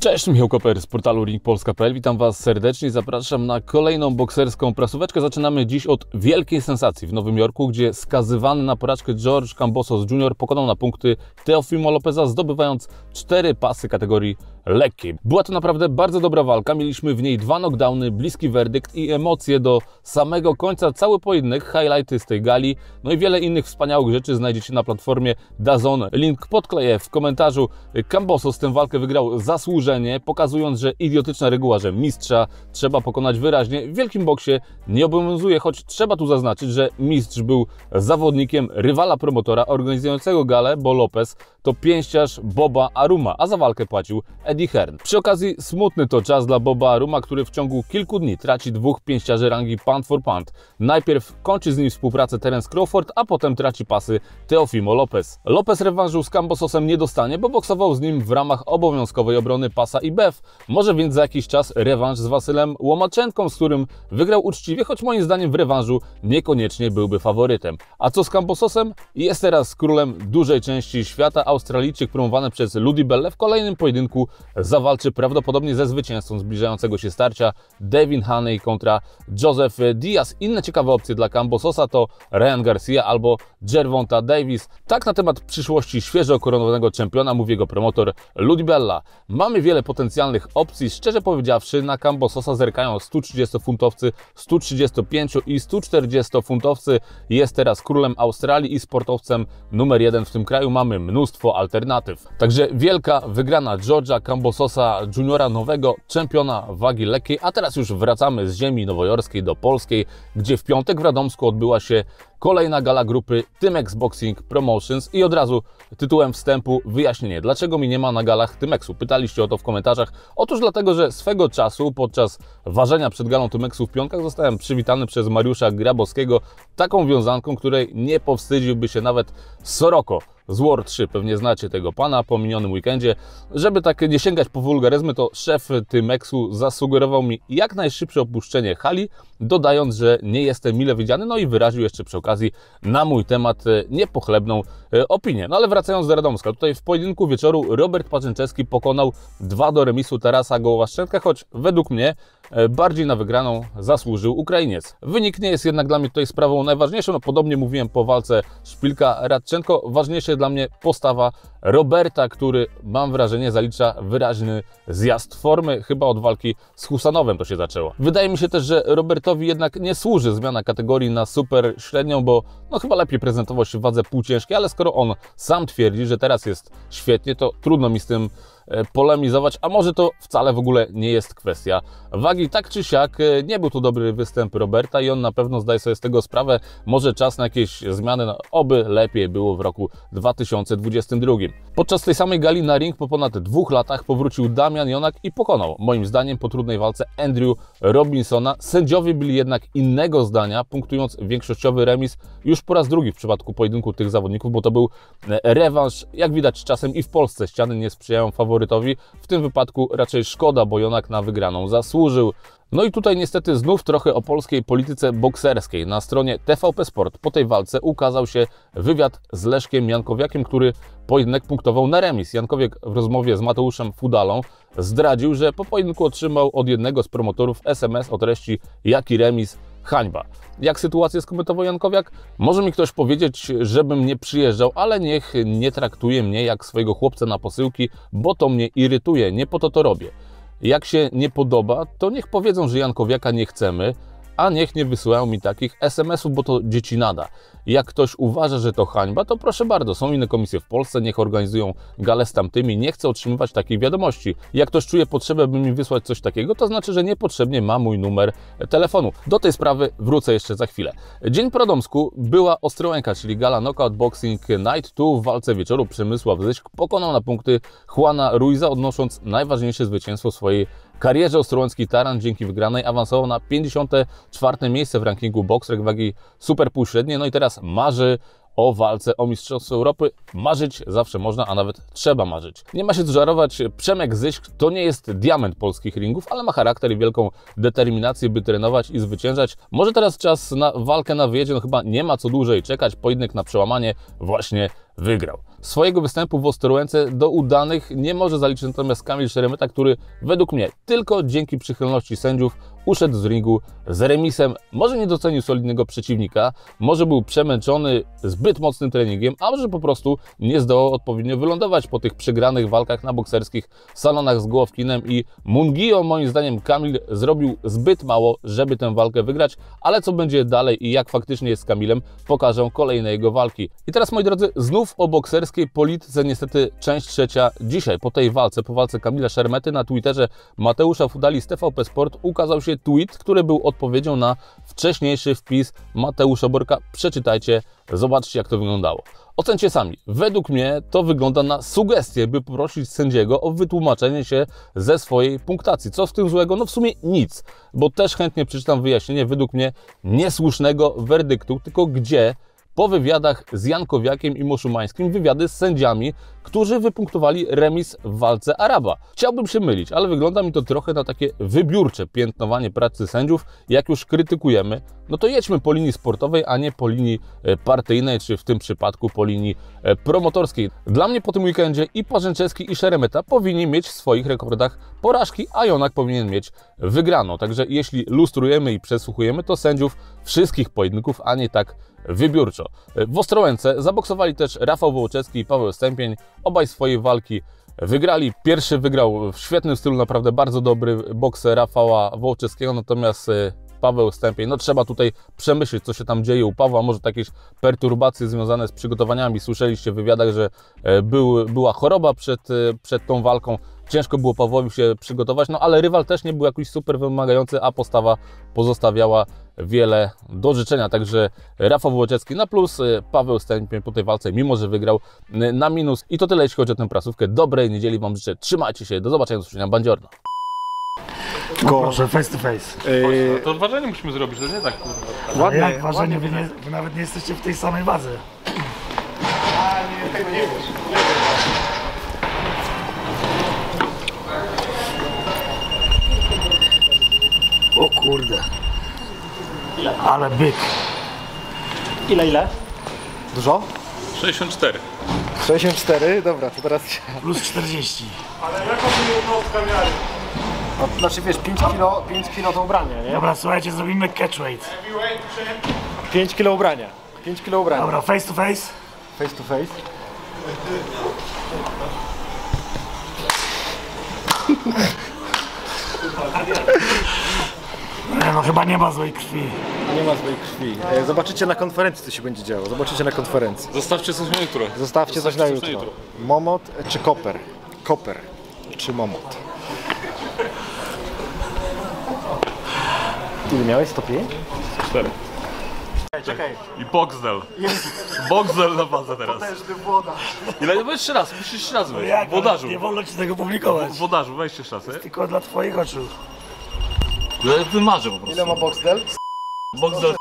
Cześć, Michał Koper z portalu RingPolska.pl. Witam Was serdecznie i zapraszam na kolejną bokserską prasóweczkę. Zaczynamy dziś od wielkiej sensacji w Nowym Jorku, gdzie skazywany na porażkę George Kambosos Jr. pokonał na punkty Teofimo Lopeza, zdobywając 4 pasy kategorii lekkiej. Była to naprawdę bardzo dobra walka, mieliśmy w niej 2 knockdowny, bliski werdykt i emocje do samego końca. Cały pojedynek, highlighty z tej gali, no i wiele innych wspaniałych rzeczy znajdziecie na platformie DAZN. Link podkleję w komentarzu. Kambosos tę walkę wygrał zasłużenie, pokazując, że idiotyczna reguła, że mistrza trzeba pokonać wyraźnie, w wielkim boksie nie obowiązuje, choć trzeba tu zaznaczyć, że mistrz był zawodnikiem rywala promotora organizującego galę, bo Lopez to pięściarz Boba Aruma, a za walkę płacił Eddie Hearn. Przy okazji smutny to czas dla Boba Aruma, który w ciągu kilku dni traci 2 pięściarzy rangi pound for pound. Najpierw kończy z nim współpracę Terence Crawford, a potem traci pasy Teofimo Lopez. Lopez rewanżu z Kambososem nie dostanie, bo boksował z nim w ramach obowiązkowej obrony pasa i BEF. Może więc za jakiś czas rewanż z Wasylem Łomaczenką, z którym wygrał uczciwie, choć moim zdaniem w rewanżu niekoniecznie byłby faworytem. A co z Kambososem? Jest teraz królem dużej części świata. Australijczyk promowany przez Lou DiBellę w kolejnym pojedynku zawalczy prawdopodobnie ze zwycięzcą zbliżającego się starcia Devin Haney kontra Joseph Diaz. Inne ciekawe opcje dla Kambososa to Ryan Garcia albo Jervonta Davis. Tak na temat przyszłości świeżo okoronowanego czempiona mówi jego promotor Lou DiBella. Mamy wiele potencjalnych opcji, szczerze powiedziawszy na Kambososa zerkają 130-funtowcy, 135 i 140-funtowcy. Jest teraz królem Australii i sportowcem numer 1 w tym kraju. Mamy mnóstwo alternatyw. Także wielka wygrana George'a Kambososa Juniora, nowego czempiona wagi lekkiej. A teraz już wracamy z ziemi nowojorskiej do polskiej, gdzie w piątek w Radomsku odbyła się kolejna gala grupy TYMEX Boxing Promotions i od razu tytułem wstępu wyjaśnienie, dlaczego mi nie ma na galach TYMEX-u. Pytaliście o to w komentarzach. Otóż dlatego, że swego czasu podczas ważenia przed galą TYMEX-u w Pionkach zostałem przywitany przez Mariusza Grabowskiego taką wiązanką, której nie powstydziłby się nawet Soroko z War 3, pewnie znacie tego pana po minionym weekendzie. Żeby tak nie sięgać po wulgaryzmy, to szef TYMEX-u zasugerował mi jak najszybsze opuszczenie hali, dodając, że nie jestem mile widziany, no i wyraził jeszcze przy okazji na mój temat niepochlebną opinię. No ale wracając do Radomska, tutaj w pojedynku wieczoru Robert Parzęczewski pokonał 2 do remisu Tarasa Gołowaszczenka, choć według mnie bardziej na wygraną zasłużył Ukrainiec. Wynik nie jest jednak dla mnie tutaj sprawą najważniejszą, no podobnie mówiłem po walce Szpilka-Radczenko, ważniejsze dla mnie postawa Roberta, który mam wrażenie zalicza wyraźny zjazd formy, chyba od walki z Husanowem to się zaczęło. Wydaje mi się też, że Robertowi jednak nie służy zmiana kategorii na super średnią, bo no chyba lepiej prezentował się w wadze półciężkiej, ale skoro on sam twierdzi, że teraz jest świetnie, to trudno mi z tym polemizować, a może to wcale w ogóle nie jest kwestia wagi. Tak czy siak nie był to dobry występ Roberta i on na pewno zdaje sobie z tego sprawę. Może czas na jakieś zmiany, no, oby lepiej było w roku 2022. Podczas tej samej gali na ring po ponad 2 latach powrócił Damian Jonak i pokonał, moim zdaniem po trudnej walce, Andrew Robinsona. Sędziowie byli jednak innego zdania, punktując większościowy remis już po raz drugi w przypadku pojedynku tych zawodników, bo to był rewanż. Jak widać czasem i w Polsce ściany nie sprzyjają faworytom. W tym wypadku raczej szkoda, bo Jonak na wygraną zasłużył. No i tutaj niestety znów trochę o polskiej polityce bokserskiej. Na stronie TVP Sport po tej walce ukazał się wywiad z Leszkiem Jankowiakiem, który pojedynek punktował na remis. Jankowiak w rozmowie z Mateuszem Fudalą zdradził, że po pojedynku otrzymał od jednego z promotorów SMS o treści "Jaki remis? Hańba". Jak sytuację skomentował Jankowiak? Może mi ktoś powiedzieć, żebym nie przyjeżdżał, ale niech nie traktuje mnie jak swojego chłopca na posyłki, bo to mnie irytuje, nie po to to robię. Jak się nie podoba, to niech powiedzą, że Jankowiaka nie chcemy, a niech nie wysyłają mi takich SMS-ów, bo to dziecinada. Jak ktoś uważa, że to hańba, to proszę bardzo, są inne komisje w Polsce, niech organizują galę z tamtymi, nie chcę otrzymywać takich wiadomości. Jak ktoś czuje potrzebę, by mi wysłać coś takiego, to znaczy, że niepotrzebnie ma mój numer telefonu. Do tej sprawy wrócę jeszcze za chwilę. Dzień po Radomsku była Ostrołęka, czyli gala Knockout Boxing Night. Tu w walce wieczoru Przemysław Zysk pokonał na punkty Juana Ruiza, odnosząc najważniejsze zwycięstwo swojej karierze. Ostrołęcki Taran dzięki wygranej awansował na 54. miejsce w rankingu Boksrek wagi super półśredniej. No i teraz marzy o walce o Mistrzostwo Europy. Marzyć zawsze można, a nawet trzeba marzyć. Nie ma się co żarować, Przemek Zysk to nie jest diament polskich ringów, ale ma charakter i wielką determinację, by trenować i zwyciężać. Może teraz czas na walkę na wyjeździe, no chyba nie ma co dłużej czekać, pojedynek na przełamanie właśnie wygrał. Swojego występu w Ostrołęce do udanych nie może zaliczyć natomiast Kamil Szeremeta, który według mnie tylko dzięki przychylności sędziów uszedł z ringu z remisem. Może nie docenił solidnego przeciwnika, może był przemęczony zbyt mocnym treningiem, a może po prostu nie zdołał odpowiednio wylądować po tych przegranych walkach na bokserskich salonach z Gołowkinem i Mungio. Moim zdaniem Kamil zrobił zbyt mało, żeby tę walkę wygrać, ale co będzie dalej i jak faktycznie jest z Kamilem, pokażę kolejne jego walki. I teraz, moi drodzy, znów o bokserskiej polityce, niestety część trzecia. Dzisiaj po tej walce, po walce Kamila Szeremety, na Twitterze Mateusza Fudali z TVP Sport ukazał się tweet, który był odpowiedzią na wcześniejszy wpis Mateusza Borka. Przeczytajcie, zobaczcie, jak to wyglądało. Ocencie sami. Według mnie to wygląda na sugestię, by poprosić sędziego o wytłumaczenie się ze swojej punktacji. Co w tym złego? No w sumie nic, bo też chętnie przeczytam wyjaśnienie według mnie niesłusznego werdyktu, tylko gdzie po wywiadach z Jankowiakiem i Moszumańskim wywiady z sędziami, którzy wypunktowali remis w walce Araba. Chciałbym się mylić, ale wygląda mi to trochę na takie wybiórcze piętnowanie pracy sędziów. Jak już krytykujemy, no to jedźmy po linii sportowej, a nie po linii partyjnej, czy w tym przypadku po linii promotorskiej. Dla mnie po tym weekendzie i Parzęczewski, i Szeremeta powinni mieć w swoich rekordach porażki, a Jonak powinien mieć wygraną. Także jeśli lustrujemy i przesłuchujemy, to sędziów wszystkich pojedynków, a nie tak wybiórczo. W Ostrołęce zaboksowali też Rafał Wołoczewski i Paweł Stępień. Obaj swoje walki wygrali. Pierwszy wygrał w świetnym stylu, naprawdę bardzo dobry boks Rafała Wołoczewskiego, natomiast Paweł Stępień, no trzeba tutaj przemyśleć, co się tam dzieje u Pawła, może jakieś perturbacje związane z przygotowaniami. Słyszeliście w wywiadach, że była choroba przed tą walką. Ciężko było Pawłowi się przygotować, no ale rywal też nie był jakiś super wymagający, a postawa pozostawiała wiele do życzenia. Także Rafał Wołoczewski na plus, Paweł Stępień po tej walce, mimo że wygrał, na minus. I to tyle, jeśli chodzi o tę prasówkę. Dobrej niedzieli Wam życzę, trzymajcie się, do zobaczenia, do usłyszenia, bandziorno. Gorze, face to face. To ważenie musimy zrobić, to nie tak kurwa. Ładnie, jak ważenie, wy nawet nie jesteście w tej samej bazie. A nie, tego nie wiesz. O kurde, ale byk. Ile? Dużo? 64. 64? Dobra, to teraz... Plus 40. Ale jaką to miarę? No, znaczy wiesz, 5 kilo to ubranie, nie? Dobra, słuchajcie, zrobimy catchweight. 5 kilo ubrania. 5 kilo ubrania. Dobra, face to face. Face to face. No chyba nie ma złej krwi. Nie ma złej krwi. Zobaczycie na konferencji, co się będzie działo. Zobaczycie na konferencji. Zostawcie coś na jutro. Zostawcie coś na jutro. Momot czy Koper? Koper czy Momot? Ile miałeś? 105? 4. Czekaj. I Boxdel. Boxdel na bazę teraz. Potężny woda. Ile? Weź jeszcze raz, musisz jeszcze raz wejść. Wodarzu. Nie wolno ci tego publikować. Wodarzu, weź jeszcze raz. Tylko dla twoich oczu. Ja wymarzę po prostu. Ile ma Boxdel? Boxdel.